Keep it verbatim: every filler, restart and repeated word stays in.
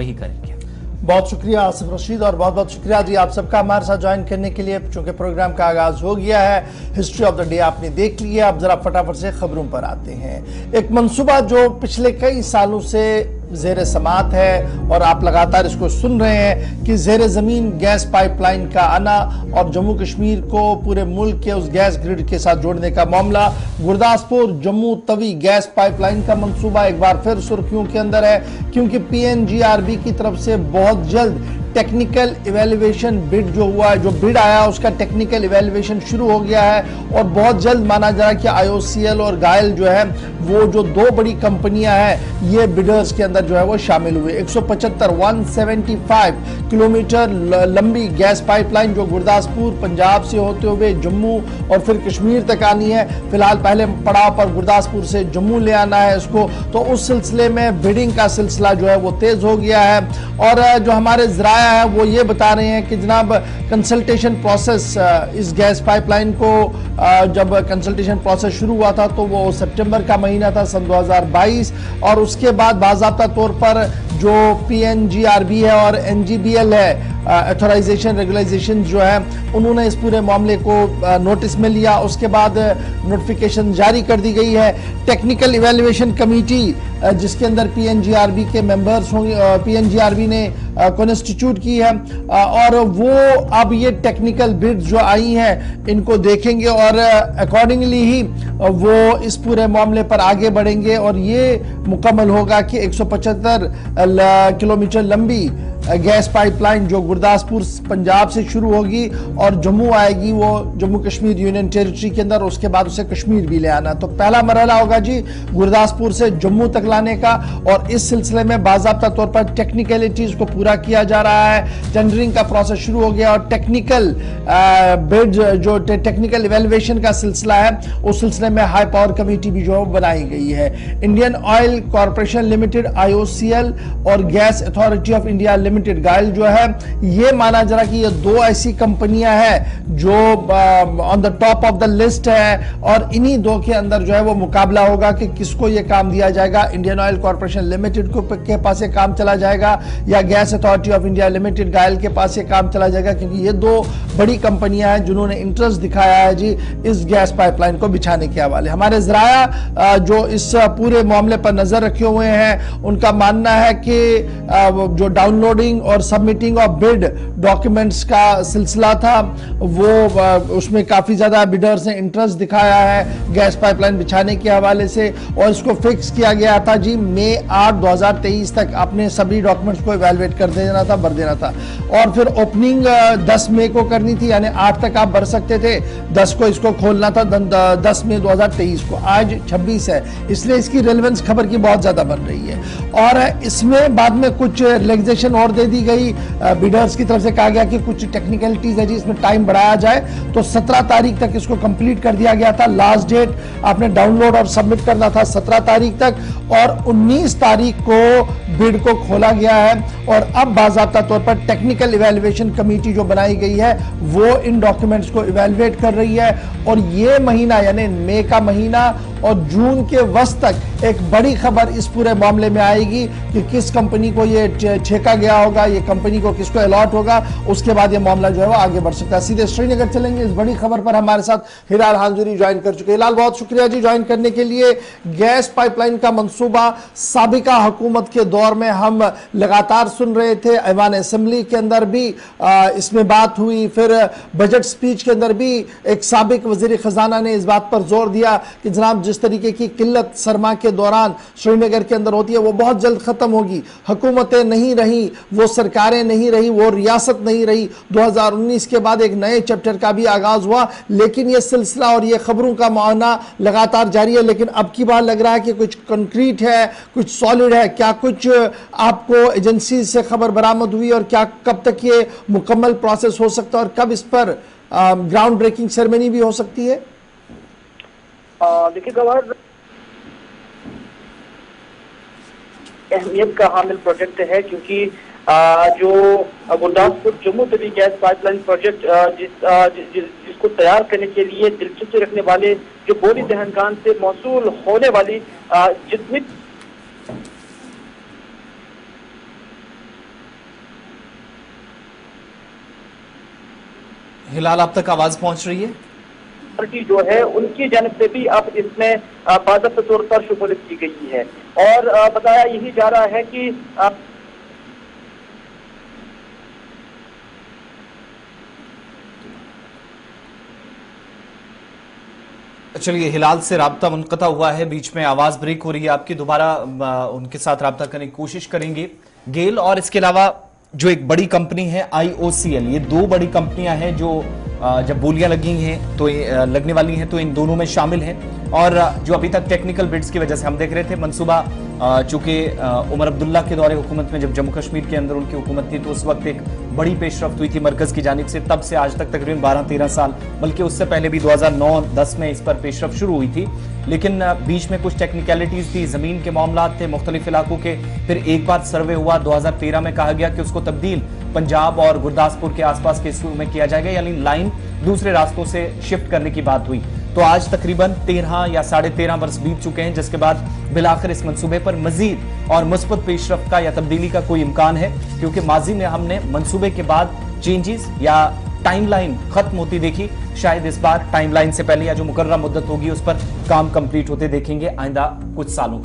वही करेंगे। बहुत शुक्रिया आसिफ रशीद और बहुत बहुत शुक्रिया जी आप सबका हमारे साथ ज्वाइन करने के लिए। चूंकि प्रोग्राम का आगाज हो गया है, हिस्ट्री ऑफ द डे आपने देख ली है, अब जरा फटाफट से खबरों पर आते हैं। एक मंसूबा जो पिछले कई सालों से जेर समात है और आप लगातार इसको सुन रहे हैं कि जेर ज़मीन गैस पाइपलाइन का आना और जम्मू कश्मीर को पूरे मुल्क के उस गैस ग्रिड के साथ जोड़ने का मामला, गुरदासपुर जम्मू तवी गैस पाइपलाइन का मंसूबा एक बार फिर सुर्खियों के अंदर है, क्योंकि पीएनजीआरबी की तरफ से बहुत जल्द टेक्निकल इवेल्युएशन बिड जो हुआ है, जो बिड आया उसका टेक्निकल इवेल्युएशन शुरू हो गया है और बहुत जल्द माना जा रहा है कि आईओसीएल और गायल जो है वो जो दो बड़ी कंपनियां हैं ये बिडर्स के अंदर जो है वो शामिल हुए। एक सौ पचहत्तर किलोमीटर लंबी गैस पाइपलाइन जो गुरदासपुर पंजाब से होते हुए जम्मू और फिर कश्मीर तक आनी है, फिलहाल पहले पड़ाव पर गुरदासपुर से जम्मू ले आना है इसको, तो उस सिलसिले में बिडिंग का सिलसिला जो है वो तेज हो गया है। और जो हमारे जरा है वो ये बता रहे हैं कि जनाब कंसल्टेशन प्रोसेस, इस गैस पाइपलाइन को जब कंसल्टेशन प्रोसेस शुरू हुआ था तो वो सितंबर का महीना था सन दो हज़ार बाईस, और उसके बाद बाज़ाब्ता तौर पर जो पीएनजीआरबी है और एनजीबीएल है, ऑथराइजेशन रेगुलाइजेशन जो है, उन्होंने इस पूरे मामले को नोटिस में लिया, उसके बाद नोटिफिकेशन जारी कर दी गई है। टेक्निकल इवेल्युएशन कमेटी जिसके अंदर पीएनजीआरबी के मेंबर्स होंगे, पीएनजीआरबी ने कॉन्स्टिट्यूट की है और वो अब ये टेक्निकल बिड्स जो आई हैं इनको देखेंगे और अकॉर्डिंगली ही वो इस पूरे मामले पर आगे बढ़ेंगे और ये मुकम्मल होगा कि एक सौ पचहत्तर किलोमीटर लंबी गैस पाइपलाइन जो गुरदासपुर पंजाब से शुरू होगी और जम्मू आएगी, वो जम्मू कश्मीर यूनियन टेरिटरी के अंदर, उसके बाद उसे कश्मीर भी ले आना। तो पहला मरहला होगा जी गुरदासपुर से जम्मू तक लाने का और इस सिलसिले में बाज़ाब्ता तौर पर टेक्निकलिटीज़ को पूरा किया जा रहा है, टेंडरिंग का प्रोसेस शुरू हो गया और टेक्निकल बिड जो टेक्निकल इवेल्युएशन का सिलसिला है उस सिलसिले में हाई पावर कमेटी भी जो बनाई गई है। Indian oil corporation Limited IOCL और gas authority of India limited GAIL जो है, ये माना जा रहा कि ये दो ऐसी कंपनियां हैं जो on the top of the list है और इन्हीं दो के अंदर जो है वो मुकाबला होगा कि किसको ये काम दिया जाएगा। इंडियन ऑयल कॉरपोरेशन लिमिटेड को के पास ये काम चला जाएगा या gas authority of India limited GAIL के पास ये काम चला जाएगा, क्योंकि ये दो बड़ी कंपनियां हैं जिन्होंने इंटरेस्ट दिखाया है जी इस गैस पाइपलाइन को बिछाने के हवाले। हमारे जराया जो इस पूरे मामले पर नजर रखे हुए हैं उनका मानना है कि जो डाउनलोडिंग और सबमिटिंग ऑफ बिड डॉक्यूमेंट्स का सिलसिला था वो उसमें काफ़ी ज़्यादा बिडर्स ने इंटरेस्ट दिखाया है गैस पाइपलाइन बिछाने के हवाले से और इसको फिक्स किया गया था जी मई आठ दो हज़ार तेईस तक अपने सभी डॉक्यूमेंट्स को इवेलुएट कर देना था, भर देना था और फिर ओपनिंग दस मई को करनी थी, यानी आठ तक आप भर सकते थे, दस को इसको खोलना था, दस मई दो हज़ार तेईस को। आज छब्बीस है, इसलिए इसकी रेलिवेंस खबर की बहुत ज़्यादा बन रही है और इसमें बाद में कुछ रिलैक्सेशन और दे दी गई बिडर्स की तरफ से, कहा गया कि कुछ टेक्निकलिटीज है जी इसमें टाइम बढ़ाया जाए, तो सत्रह तारीख तक इसको कंप्लीट कर दिया गया था। लास्ट डेट आपने डाउनलोड और सबमिट करना था सत्रह तारीख तक और उन्नीस तारीख को बिड को खोला गया है और अब बाज़ाब्ता तौर पर टेक्निकल इवेल्युएशन कमेटी जो बनाई गई है वो इन डॉक्यूमेंट्स को इवेल्युएट कर रही है और ये महीना यानी मई का महीना और जून के वस्त तक एक बड़ी खबर इस पूरे मामले में आएगी कि किस कंपनी को ये ठेका गया होगा, ये कंपनी को किसको अलॉट होगा, उसके बाद ये मामला जो है वो आगे बढ़ सकता है। सीधे श्रीनगर चलेंगे, इस बड़ी खबर पर हमारे साथ हिलाल हाजूरी ज्वाइन कर चुके हैं। हिलाल, बहुत शुक्रिया जी ज्वाइन करने के लिए। गैस पाइपलाइन का मंसूबा साबिका हुकूमत के दौर में हम लगातार सुन रहे थे, ऐवान असम्बली के अंदर भी आ, इसमें बात हुई, फिर बजट स्पीच के अंदर भी एक साबिक वजीर खजाना ने इस बात पर जोर दिया कि जनाब जिस तरीके की किल्लत सरमा के दौरान श्रीनगर के अंदर होती है वो बहुत जल्द खत्म होगी। हुकूमतें नहीं रही, वो सरकारें नहीं रही, वो रियासत नहीं रही। दो हज़ार उन्नीस के बाद एक नए चैप्टर का भी आगाज हुआ, लेकिन ये सिलसिला और ये खबरों का माना लगातार जारी है। लेकिन अब की बार लग रहा है कि कुछ कंक्रीट है, कुछ सॉलिड है। क्या कुछ आपको एजेंसी से खबर बरामद हुई और क्या कब तक ये मुकम्मल प्रोसेस हो सकता है और कब इस पर ग्राउंड ब्रेकिंग सेरेमनी भी हो सकती है? देखिए गवर्नर, अहमियत का हामिल प्रोजेक्ट है क्योंकि आ, जो Gurdaspur Jammu Tawi gas pipeline project जिस, आ, जि, जि, जिसको तैयार करने के लिए दिलचस्पी रखने वाले जो बोरी दहनकान से मौसूल होने वाली जितनी हिलाल, आप तक आवाज पहुंच रही है की जो है उनकी जानब से भी अब इसमें बाज़ाब्ता तौर पर शमूलियत की गई है और बताया यही जा रहा है कि चलिए हिलाल से राब्ता मुनक़ता हुआ है, बीच में आवाज ब्रेक हो रही है आपकी, दोबारा उनके साथ राब्ता करने की कोशिश करेंगे। गेल और इसके अलावा जो एक बड़ी कंपनी है आई ओ सी एल, ये दो बड़ी कंपनियां हैं जो जब बोलियां लगी हैं तो लगने वाली हैं तो इन दोनों में शामिल हैं। और जो अभी तक टेक्निकल बिड्स की वजह से हम देख रहे थे मनसूबा, चूंकि उमर अब्दुल्ला के दौरे हुकूमत में जब जम्मू कश्मीर के अंदर उनकी हुकूमत थी तो उस वक्त एक बड़ी पेशरफ्त हुई थी मरकज़ की जानिब से, तब से आज तक तकरीबन बारह तेरह साल, बल्कि उससे पहले भी दो हज़ार नौ दस में इस पर पेशरफ्त शुरू हुई थी, लेकिन बीच में कुछ टेक्निकलिटीज़ थी, ज़मीन के मामला थे मुख्तलिफ इलाकों के, फिर एक बार सर्वे हुआ दो हज़ार तेरह में, कहा गया कि उसको तब्दील पंजाब और गुरदासपुर के आसपास के हिस्सों में किया जाएगा, यानी लाइन दूसरे रास्तों से शिफ्ट करने की बात हुई। तो आज तकरीबन तेरह या साढ़े तेरह वर्ष बीत चुके हैं जिसके बाद बिलाखिर इस मनसूबे पर मजीद और मुस्बत पेशरफ्त का या तब्दीली का कोई इम्कान है, क्योंकि माजी में हमने मनसूबे के बाद चेंजेस या टाइमलाइन खत्म होती देखी, शायद इस बार टाइमलाइन से पहले या जो मुकर्रर मुद्दत होगी उस पर काम कंप्लीट होते देखेंगे आइंदा कुछ सालों।